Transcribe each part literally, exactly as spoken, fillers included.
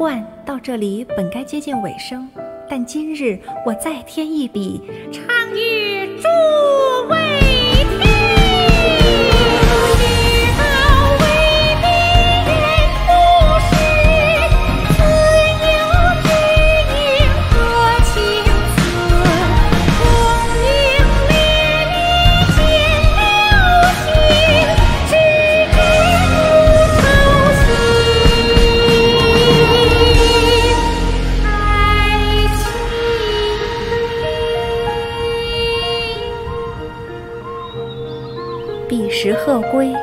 冠到这里本该接近尾声，但今日我再添一笔，倡议诸位。 彼时鹤归，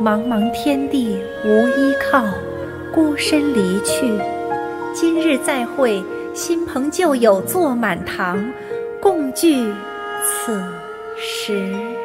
茫茫天地无依靠，孤身离去。今日再会，新朋旧友坐满堂，共聚此时。